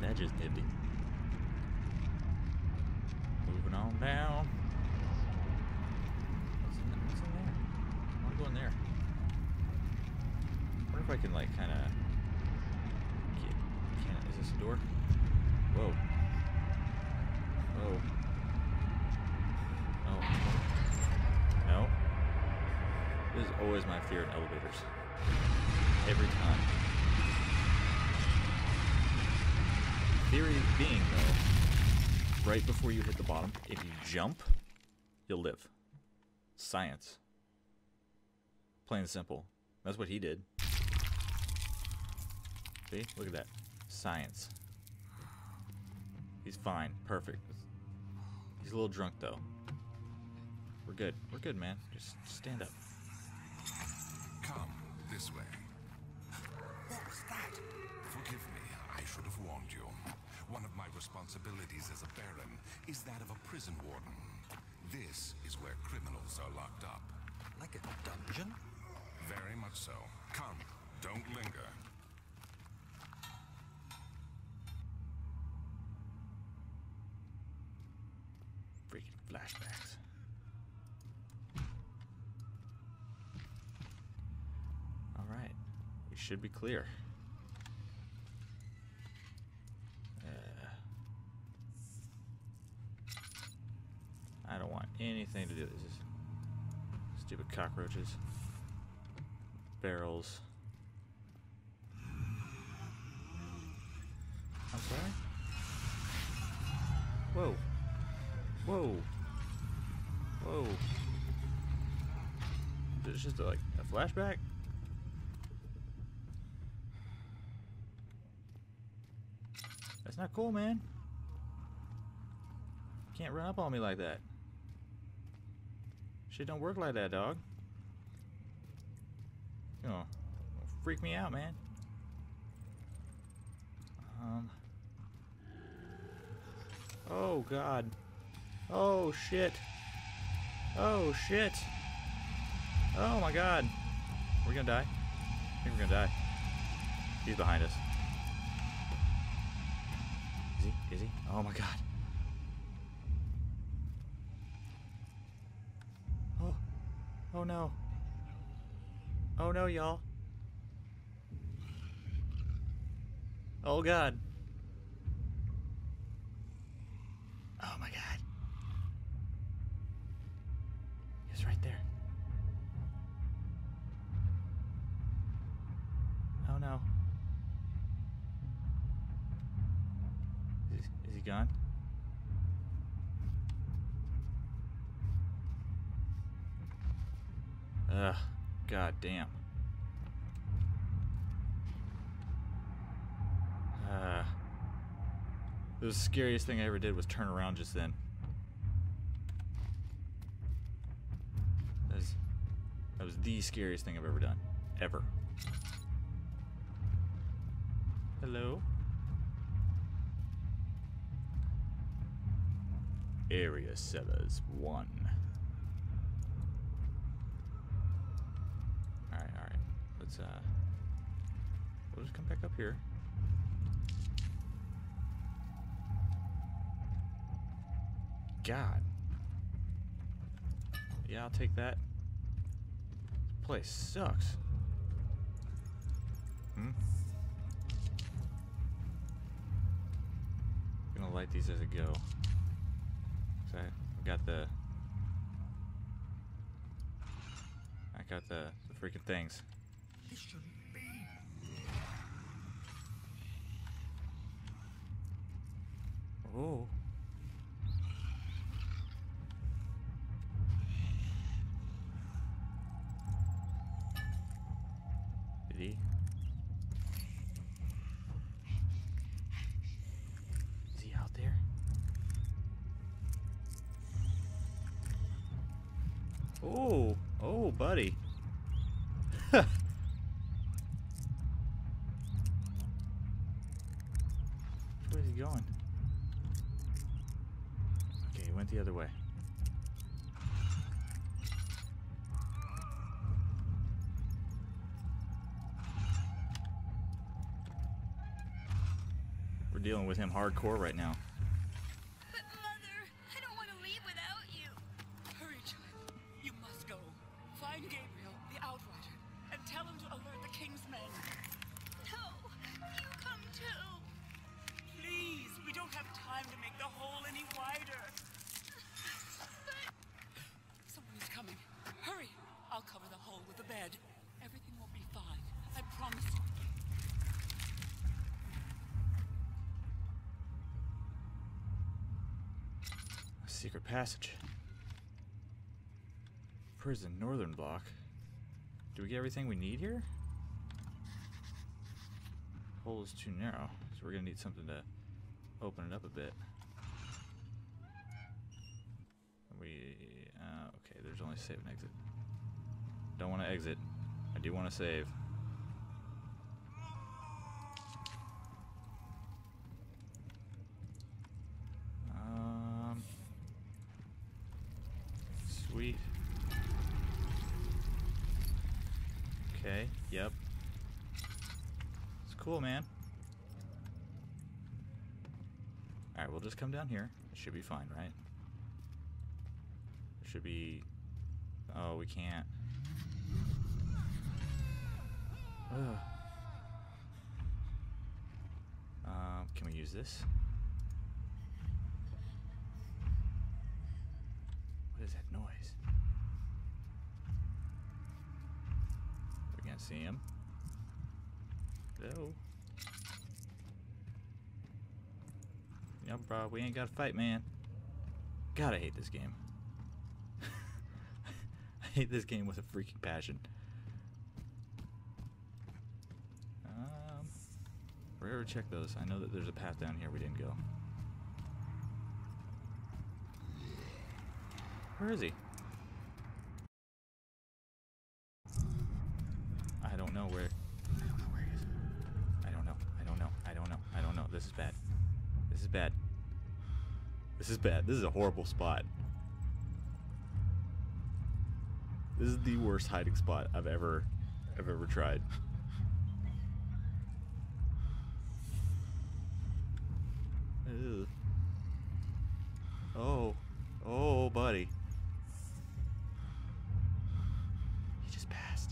That just did it. Moving on down. What's in there? I want to go in there. I wonder if I can, like, kind of... Is this a door? Whoa. Whoa. Oh. No. This is always my fear in elevators. Every time. Theory being, though, right before you hit the bottom, if you jump, you'll live. Science. Plain and simple. That's what he did. See? Look at that. Science. He's fine. Perfect. He's a little drunk, though. We're good. We're good, man. Just stand up. Come this way. What was that? Forgive me. I should have warned you. One of my responsibilities as a baron is that of a prison warden. This is where criminals are locked up. Like a dungeon? Very much so. Come. Don't linger. Freaking flashbacks. All right, we should be clear. I don't want anything to do with this. Stupid cockroaches, barrels. I'm sorry. Whoa. Whoa. Whoa. It's just like a flashback? That's not cool, man. You can't run up on me like that. Shit don't work like that, dog. You know, freak me out, man. Oh, God. Oh shit. Oh shit. Oh my god. We're gonna die. I think we're gonna die. He's behind us. Is he? Is he? Oh my god. Oh. Oh no. Oh no, y'all. Oh god. Oh my god. Right there. Oh no. Is he gone? Ugh. God damn. The scariest thing I ever did was turn around just then. That was the scariest thing I've ever done. Ever. Hello? Area Cellars 1. Alright, alright. Let's, we'll just come back up here. God. Yeah, I'll take that. This place sucks. Hmm? I'm gonna light these as I go. I got the freaking things. This shouldn't be. Oh. Oh, oh, buddy. Where's he going? Okay, he went the other way. We're We're dealing with him hardcore right now. But Mother, I don't want to leave without you. Hurry, child. You must go. Find Gabriel, the Outrider, and tell him to alert the King's men. No, you come too. Please, we don't have time to make the hole any wider. But... someone is coming. Hurry. I'll cover the hole with a bed. Everything will be fine. I promise you. A secret passage. Prison Northern Block. Do we get everything we need here? The hole is too narrow, so we're gonna need something to open it up a bit. We okay, there's only save and exit. Don't want to exit. I do want to save. Sweet. Okay, yep. It's cool, man. Alright, we'll just come down here. It should be fine, right? It should be... oh, we can't. Can we use this? What is that noise? We can't see him. Hello? No, bro, we ain't got to fight, man. God, I hate this game. I hate this game with a freaking passion. We're gonna check those. I know that there's a path down here we didn't go. Where is he? I don't know where. I don't know where he is. I don't know. I don't know. I don't know. I don't know. This is bad. This is bad. This is bad. This is a horrible spot. This is the worst hiding spot I've ever tried. Ew. Oh, oh, buddy. He just passed.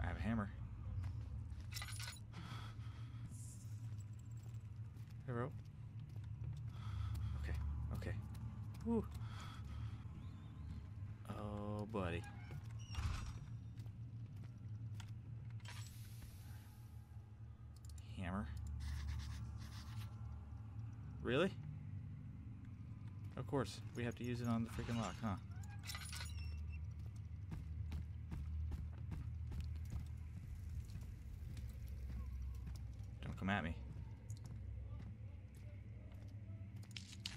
I have a hammer. Hey, bro. Okay, okay. Woo. Oh, buddy. Hammer. Really? Of course, we have to use it on the freaking lock, huh? Don't come at me.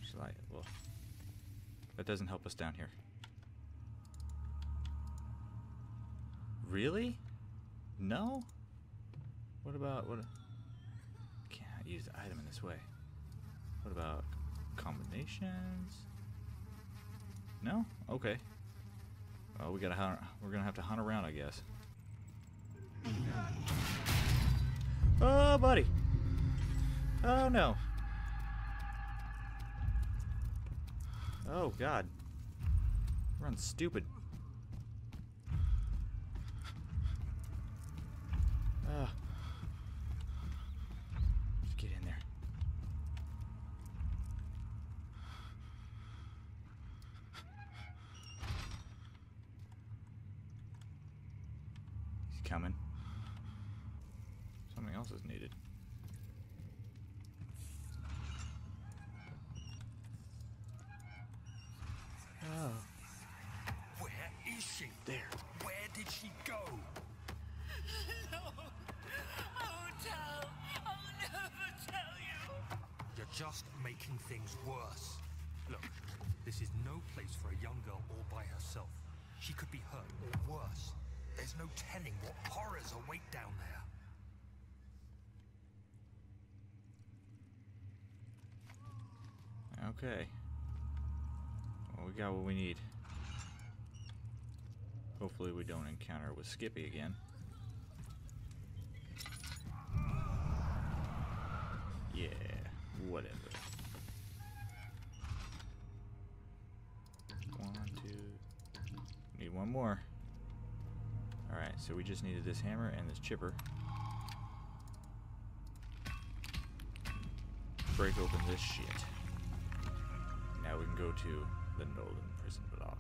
Just like, well, that doesn't help us down here. Really? No? What about what? Can't use the item in this way. What about combinations? No? Okay. Well, we gotta hunt, we're gonna have to hunt around, I guess. Oh, buddy! Oh no! Oh God! Run, stupid! Ah. Get in there. He's coming. Something else is needed. Oh. Where is she? There. Where did she go? No. Oh, tell. You're just making things worse. Look, this is no place for a young girl all by herself. She could be hurt or worse. There's no telling what horrors await down there. Okay. Well, we got what we need. Hopefully we don't encounter with Skippy again. Yeah, whatever. 1, 2... Need one more. Alright, so we just needed this hammer and this chipper. Break open this shit. Now we can go to the Nolan Prison Block.